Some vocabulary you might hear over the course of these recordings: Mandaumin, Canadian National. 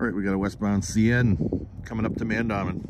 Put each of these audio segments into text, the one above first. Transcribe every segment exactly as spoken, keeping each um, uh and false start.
All right, we got a westbound C N coming up to Mandaumin.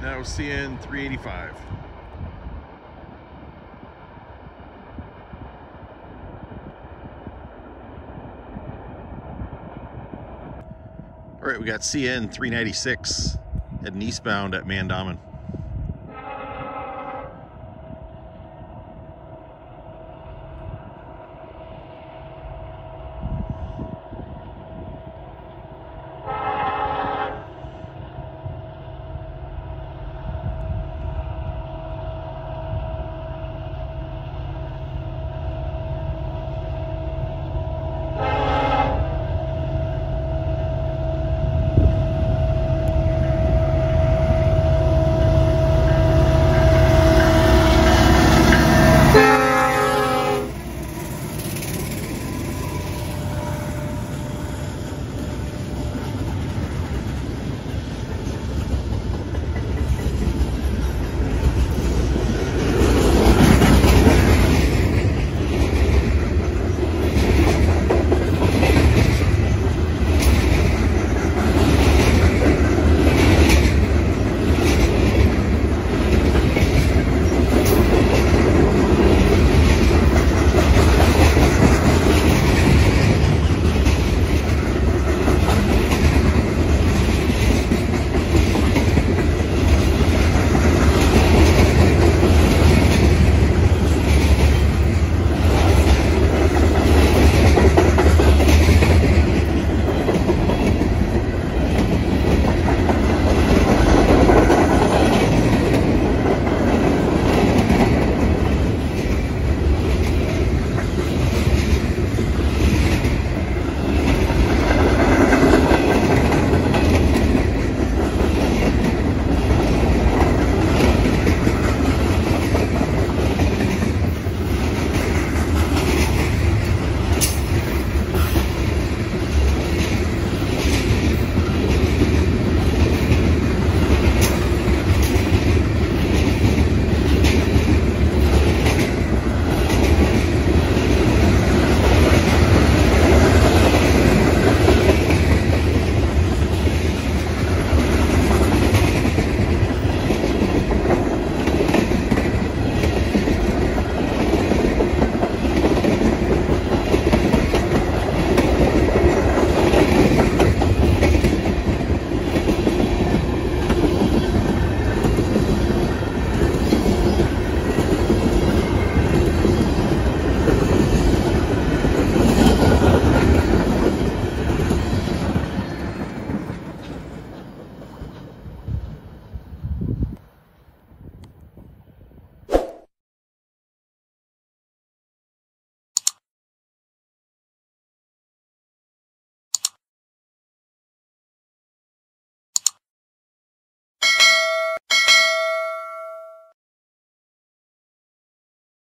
Now C N three eighty-five. All right, we got C N three ninety-six heading eastbound at Mandaumin.